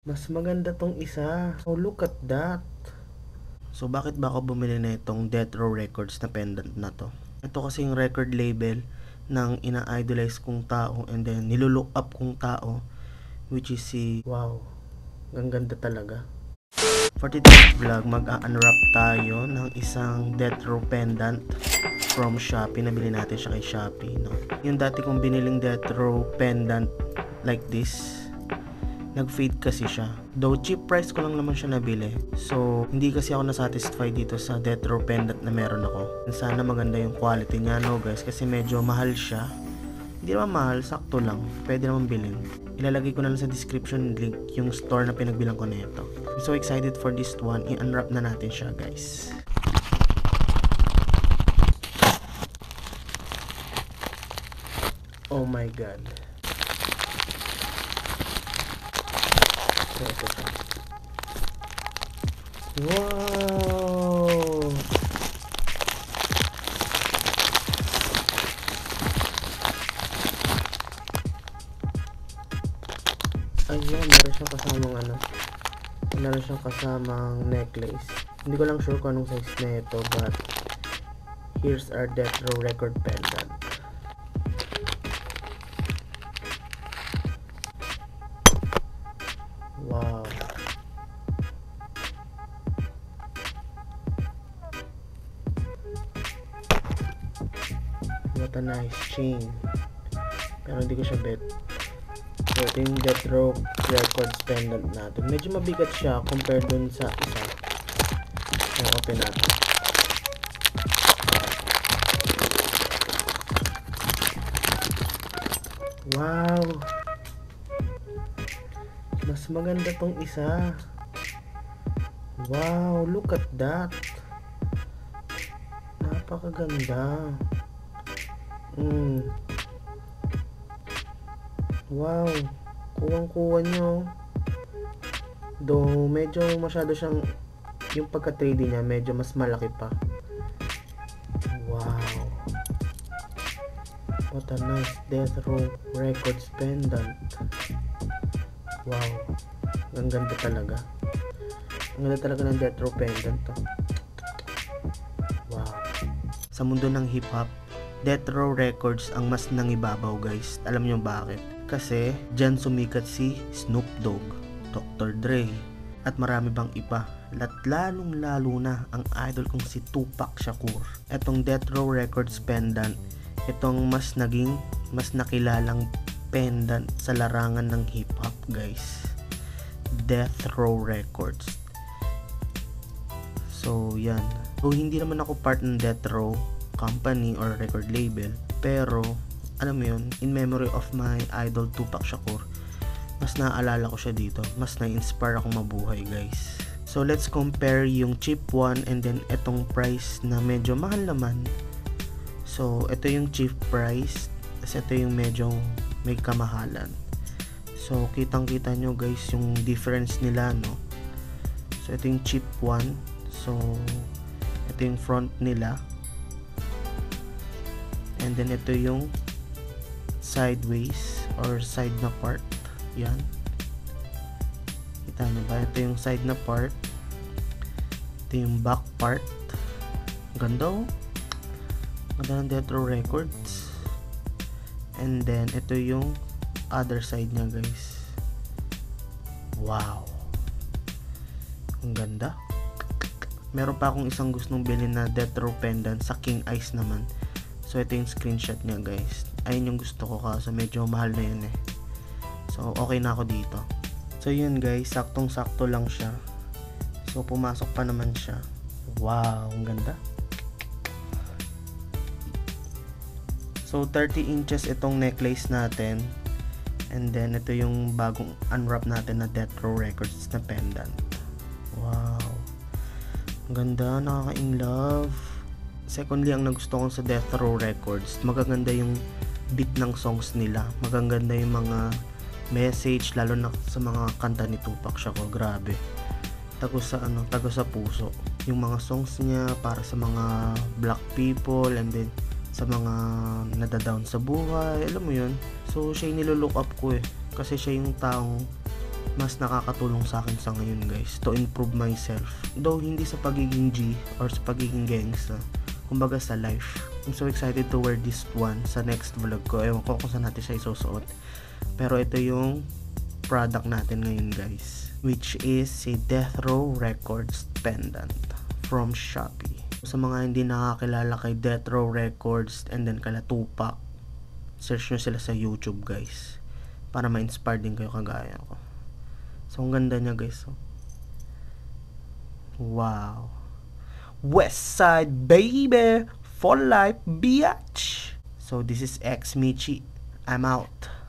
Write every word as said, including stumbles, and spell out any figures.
Mas maganda tong isa. Oh, look at that. So, bakit ba ako bumili na itong Death Row Records na pendant na to? Ito kasi yung record label ng ina-idolize kong tao and then nilulook up kong tao, which is si... Wow, ang ganda talaga. For today's vlog, mag-unwrap tayo ng isang Death Row pendant from Shopee. Nabili natin siya kay Shopee, no? Yung dati kong biniling Death Row pendant like this, nag-fade kasi siya. Though cheap price ko lang naman siya nabili. So, hindi kasi ako na-satisfied dito sa Death Row pendant na meron ako. Sana maganda yung quality niya, no guys? Kasi medyo mahal siya. Hindi naman mahal, sakto lang. Pwede naman bilhin. Ilalagay ko na lang sa description link yung store na pinagbilang ko na ito. I'm so excited for this one. I-unwrap na natin siya, guys. Oh my God. Wow! Ayan, meron siyang kasamang ano, meron siyang kasamang necklace. Hindi ko lang sure kung anong size na ito, but here's our Death Row Record pendant. Wow. What a nice chain. Pero hindi ko siya bet. So, ito yung Death Row Records pendant natin. Medyo mabigat siya compared dun sa isa. So, open natin. Wow! Mas maganda tong isa. Wow, look at that. Napakaganda. Mm. Wow, kuwang-kuwa nyo. Though medyo masyado siyang, yung pagka-three D niya medyo mas malaki pa. Wow. What a nice Death Row Records pendant. Wow, ang ganda talaga. Ang ganda talaga ng Death Row pendant to. Wow. Sa mundo ng hip-hop, Death Row Records ang mas nangibabaw, guys. Alam nyo bakit? Kasi dyan sumikat si Snoop Dogg, Doctor Dre, at marami bang iba. At lalong lalo na ang idol kong si Tupac Shakur. Etong Death Row Records pendant, itong mas naging, mas nakilalang pendant sa larangan ng hip-hop, guys. Death Row Records. So, yan. So, hindi naman ako part ng Death Row company or record label, pero, alam mo yun, in memory of my idol Tupac Shakur, mas naaalala ko siya dito. Mas na-inspire akong mabuhay, guys. So, let's compare yung cheap one and then etong price na medyo mahal naman. So, ito yung cheap price. Tapos, ito yung medyo may kamahalan. So, kitang-kita nyo, guys, yung difference nila, no? So, ito yung cheap one. So, ito yung front nila. And then, ito yung sideways or side na part. Yan. Kita nyo ba? Ito yung side na part. Ito yung back part. Ganda, oh. Ganda ng Death Row Records. And then, ito yung other side niya, guys. Wow! Ang ganda. Meron pa akong isang gustong bilhin na Death Row pendant sa King Ice naman. So, ito yung screenshot niya, guys. Ayun yung gusto ko kasi medyo mahal na yun eh. So, okay na ako dito. So, yun guys. Saktong-sakto lang siya. So, pumasok pa naman siya. Wow! Ang ganda. So, thirty inches itong necklace natin. And then, ito yung bagong unwrap natin na Death Row Records na pendant. Wow. Ang ganda. Nakaka-inlove. Secondly, ang nagusto ko sa Death Row Records, magaganda yung beat ng songs nila. Magaganda yung mga message, lalo na sa mga kanta ni Tupac Shakur. Grabe. Tagos sa, ano, tagos sa puso. Yung mga songs niya para sa mga black people and then sa mga nadadown sa buhay, alam mo yun. So, siya yung nilolook up ko eh. Kasi siya yung taong mas nakakatulong sa akin sa ngayon, guys, to improve myself. Though hindi sa pagiging G or sa pagiging gangsta, kumbaga sa life. I'm so excited to wear this one sa next vlog ko. Ewan ko kung saan natin siya isusuot, pero ito yung product natin ngayon, guys, which is si Death Row Records pendant from Shopee. Sa mga hindi nakakilala kay Death Row Records and then kala Tupac, search nyo sila sa YouTube, guys, para ma-inspire din kayo kagaya ko. So ang ganda niya, guys. So, wow, Westside baby for life, biatch. So this is X Michi. I'm out.